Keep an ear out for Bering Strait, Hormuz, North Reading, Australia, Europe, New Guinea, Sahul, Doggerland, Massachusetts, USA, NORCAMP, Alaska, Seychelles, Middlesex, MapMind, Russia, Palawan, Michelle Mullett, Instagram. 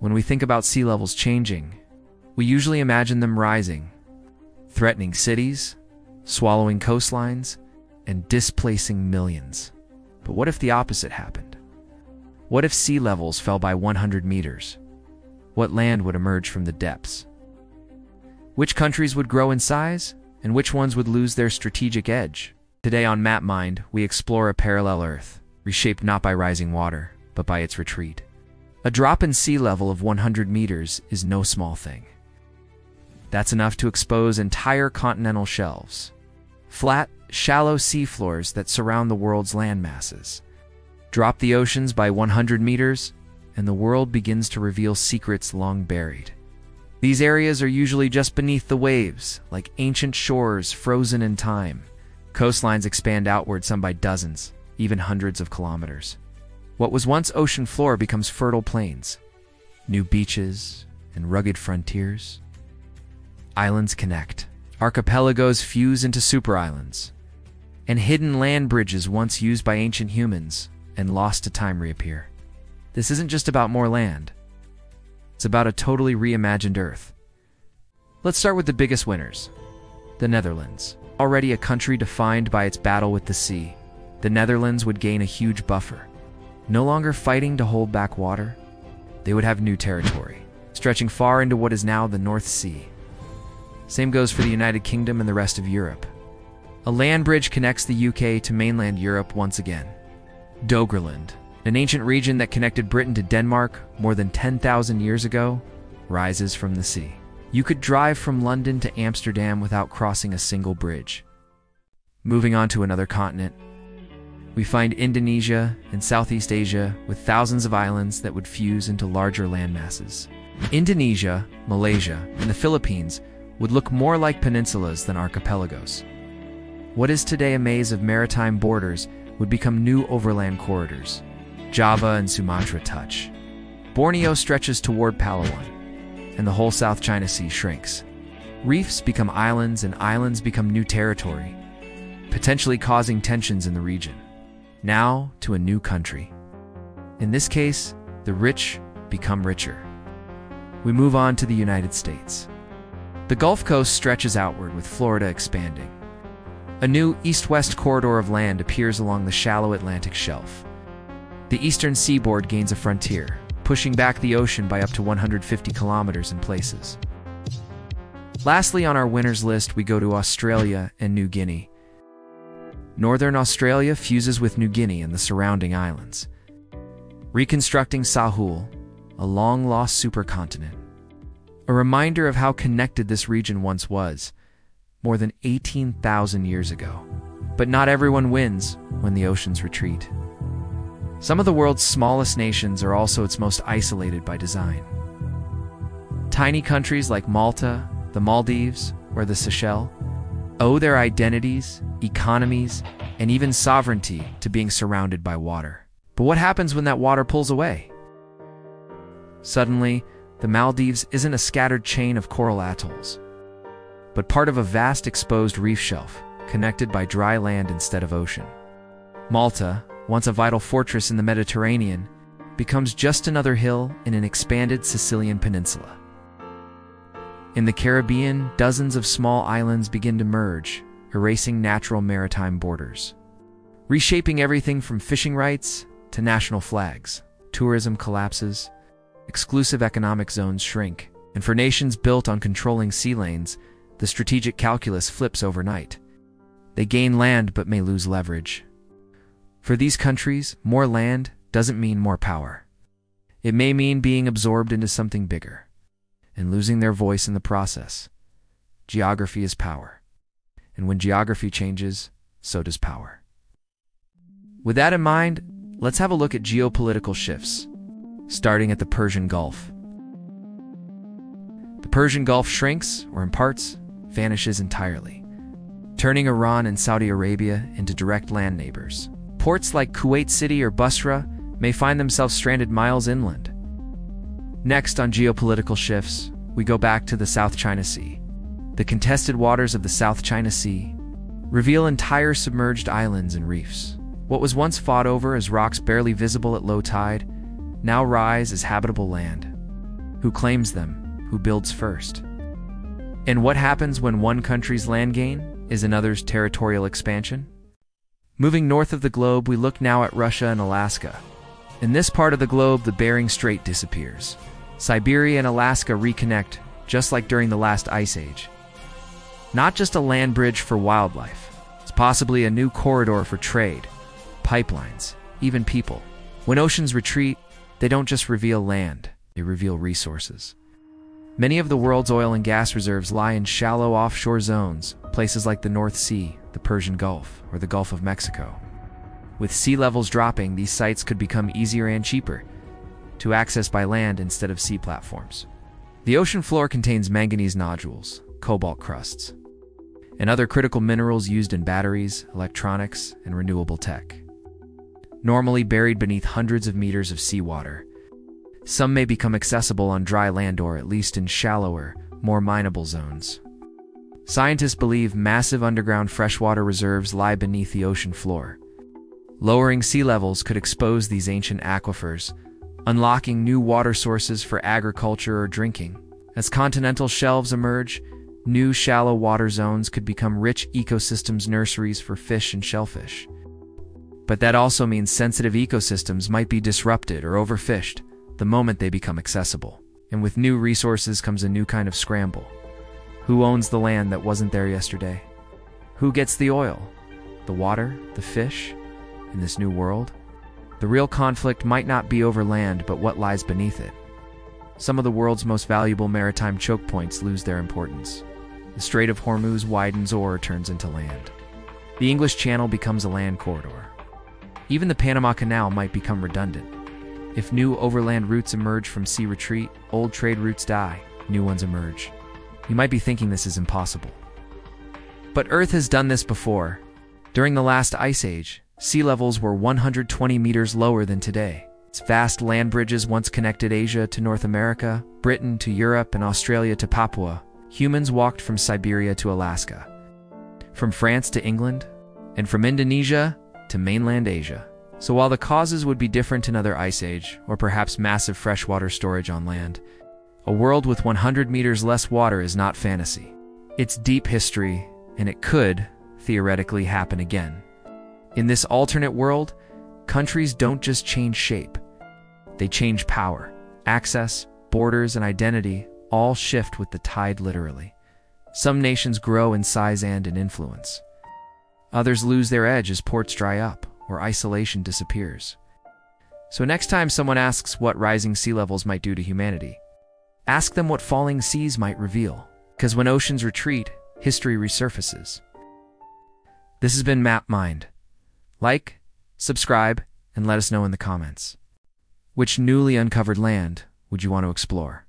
When we think about sea levels changing, we usually imagine them rising, threatening cities, swallowing coastlines, and displacing millions. But what if the opposite happened? What if sea levels fell by 100 meters? What land would emerge from the depths? Which countries would grow in size, and which ones would lose their strategic edge? Today on MapMind, we explore a parallel Earth, reshaped not by rising water, but by its retreat. A drop in sea level of 100 meters is no small thing. That's enough to expose entire continental shelves, flat, shallow seafloors that surround the world's land masses. Drop the oceans by 100 meters, and the world begins to reveal secrets long buried. These areas are usually just beneath the waves, like ancient shores frozen in time. Coastlines expand outward, some by dozens, even hundreds of kilometers. What was once ocean floor becomes fertile plains, new beaches and rugged frontiers. Islands connect, archipelagos fuse into super-islands, and hidden land bridges once used by ancient humans and lost to time reappear. This isn't just about more land. It's about a totally reimagined Earth. Let's start with the biggest winners. The Netherlands. Already a country defined by its battle with the sea, the Netherlands would gain a huge buffer. No longer fighting to hold back water, they would have new territory, stretching far into what is now the North Sea. Same goes for the United Kingdom and the rest of Europe. A land bridge connects the UK to mainland Europe once again. Doggerland, an ancient region that connected Britain to Denmark more than 10,000 years ago, rises from the sea. You could drive from London to Amsterdam without crossing a single bridge. Moving on to another continent, we find Indonesia and Southeast Asia with thousands of islands that would fuse into larger landmasses. Indonesia, Malaysia, and the Philippines would look more like peninsulas than archipelagos. What is today a maze of maritime borders would become new overland corridors. Java and Sumatra touch. Borneo stretches toward Palawan, and the whole South China Sea shrinks. Reefs become islands, and islands become new territory, potentially causing tensions in the region. Now to a new country. In this case, the rich become richer. We move on to the United States. The Gulf Coast stretches outward, with Florida expanding. A new east-west corridor of land appears along the shallow Atlantic shelf. The eastern seaboard gains a frontier, pushing back the ocean by up to 150 kilometers in places. Lastly, on our winners list, we go to Australia and New Guinea. Northern Australia fuses with New Guinea and the surrounding islands, reconstructing Sahul, a long-lost supercontinent. A reminder of how connected this region once was, more than 18,000 years ago. But not everyone wins when the oceans retreat. Some of the world's smallest nations are also its most isolated by design. Tiny countries like Malta, the Maldives, or the Seychelles owe their identities, economies, and even sovereignty to being surrounded by water. But what happens when that water pulls away? Suddenly, the Maldives isn't a scattered chain of coral atolls, but part of a vast exposed reef shelf connected by dry land instead of ocean. Malta, once a vital fortress in the Mediterranean, becomes just another hill in an expanded Sicilian peninsula. In the Caribbean, dozens of small islands begin to merge, erasing natural maritime borders, reshaping everything from fishing rights to national flags. Tourism collapses, exclusive economic zones shrink, and for nations built on controlling sea lanes, the strategic calculus flips overnight. They gain land but may lose leverage. For these countries, more land doesn't mean more power. It may mean being absorbed into something bigger and losing their voice in the process. Geography is power, and when geography changes, so does power. With that in mind, let's have a look at geopolitical shifts, starting at the Persian Gulf. The Persian Gulf shrinks, or in parts, vanishes entirely, turning Iran and Saudi Arabia into direct land neighbors. Ports like Kuwait City or Basra may find themselves stranded miles inland. Next on geopolitical shifts, we go back to the South China Sea. The contested waters of the South China Sea reveal entire submerged islands and reefs. What was once fought over as rocks barely visible at low tide now rise as habitable land. Who claims them? Who builds first? And what happens when one country's land gain is another's territorial expansion? Moving north of the globe, we look now at Russia and Alaska. In this part of the globe, the Bering Strait disappears. Siberia and Alaska reconnect, just like during the last ice age. Not just a land bridge for wildlife. It's possibly a new corridor for trade, pipelines, even people. When oceans retreat, they don't just reveal land, they reveal resources. Many of the world's oil and gas reserves lie in shallow offshore zones, places like the North Sea, the Persian Gulf, or the Gulf of Mexico. With sea levels dropping, these sites could become easier and cheaper to access by land instead of sea platforms. The ocean floor contains manganese nodules, cobalt crusts, and other critical minerals used in batteries, electronics, and renewable tech. Normally buried beneath hundreds of meters of seawater, some may become accessible on dry land or at least in shallower, more mineable zones. Scientists believe massive underground freshwater reserves lie beneath the ocean floor. Lowering sea levels could expose these ancient aquifers, unlocking new water sources for agriculture or drinking. As continental shelves emerge, new shallow water zones could become rich ecosystems, nurseries for fish and shellfish. But that also means sensitive ecosystems might be disrupted or overfished the moment they become accessible. And with new resources comes a new kind of scramble. Who owns the land that wasn't there yesterday? Who gets the oil, the water, the fish in this new world? The real conflict might not be over land, but what lies beneath it. Some of the world's most valuable maritime choke points lose their importance. The Strait of Hormuz widens or turns into land. The English Channel becomes a land corridor. Even the Panama Canal might become redundant. If new overland routes emerge from sea retreat, old trade routes die, new ones emerge. You might be thinking this is impossible. But Earth has done this before. During the last ice age, sea levels were 120 meters lower than today. Its vast land bridges once connected Asia to North America, Britain to Europe, and Australia to Papua. Humans walked from Siberia to Alaska, from France to England, and from Indonesia to mainland Asia. So while the causes would be different in other ice age, or perhaps massive freshwater storage on land, a world with 100 meters less water is not fantasy. It's deep history, and it could, theoretically, happen again. In this alternate world, countries don't just change shape. They change power, access, borders, and identity, all shift with the tide literally. Some nations grow in size and in influence. Others lose their edge as ports dry up or isolation disappears. So next time someone asks what rising sea levels might do to humanity, ask them what falling seas might reveal. Because when oceans retreat, history resurfaces. This has been MapMind. Like, subscribe, and let us know in the comments. Which newly uncovered land would you want to explore?